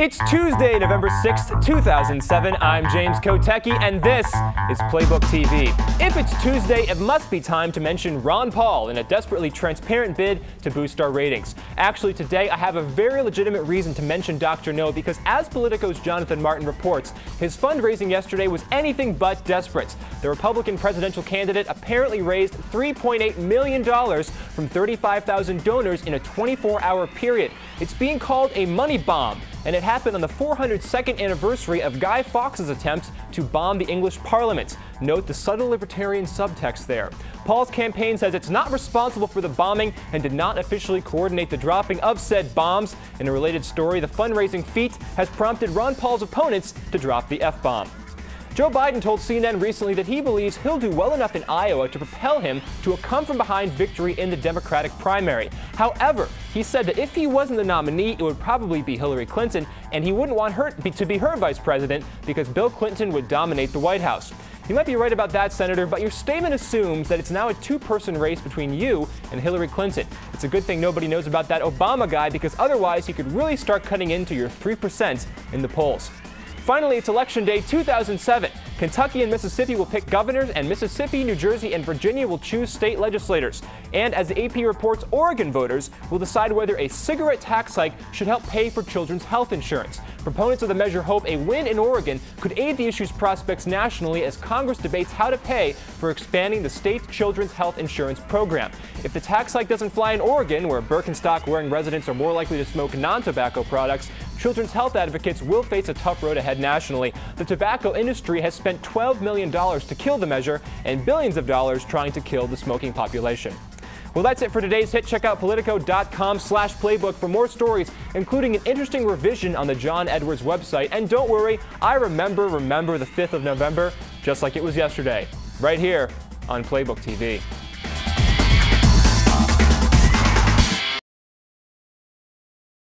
It's Tuesday, November 6th, 2007. I'm James Kotecki, and this is Playbook TV. If it's Tuesday, it must be time to mention Ron Paul in a desperately transparent bid to boost our ratings. Actually, today I have a very legitimate reason to mention Dr. No, because as Politico's Jonathan Martin reports, his fundraising yesterday was anything but desperate. The Republican presidential candidate apparently raised $3.8 million from 35,000 donors in a 24-hour period. It's being called a money bomb, and it happened on the 402nd anniversary of Guy Fawkes' attempt to bomb the English Parliament. Note the subtle libertarian subtext there. Paul's campaign says it's not responsible for the bombing and did not officially coordinate the dropping of said bombs. In a related story, the fundraising feat has prompted Ron Paul's opponents to drop the F-bomb. Joe Biden told CNN recently that he believes he'll do well enough in Iowa to propel him to a come-from-behind victory in the Democratic primary. However, he said that if he wasn't the nominee, it would probably be Hillary Clinton, and he wouldn't want her to be her vice president because Bill Clinton would dominate the White House. You might be right about that, Senator, but your statement assumes that it's now a two-person race between you and Hillary Clinton. It's a good thing nobody knows about that Obama guy, because otherwise he could really start cutting into your 3% in the polls. Finally, it's Election Day 2007. Kentucky and Mississippi will pick governors, and Mississippi, New Jersey, and Virginia will choose state legislators. And as the AP reports, Oregon voters will decide whether a cigarette tax hike should help pay for children's health insurance. Proponents of the measure hope a win in Oregon could aid the issue's prospects nationally as Congress debates how to pay for expanding the state's children's health insurance program. If the tax hike doesn't fly in Oregon, where Birkenstock-wearing residents are more likely to smoke non-tobacco products, children's health advocates will face a tough road ahead nationally. The tobacco industry has spent $12 million to kill the measure and billions of dollars trying to kill the smoking population. Well, that's it for today's hit. Check out Politico.com/Playbook for more stories, including an interesting revision on the John Edwards website. And don't worry, I remember the 5th of November, just like it was yesterday, right here on Playbook TV.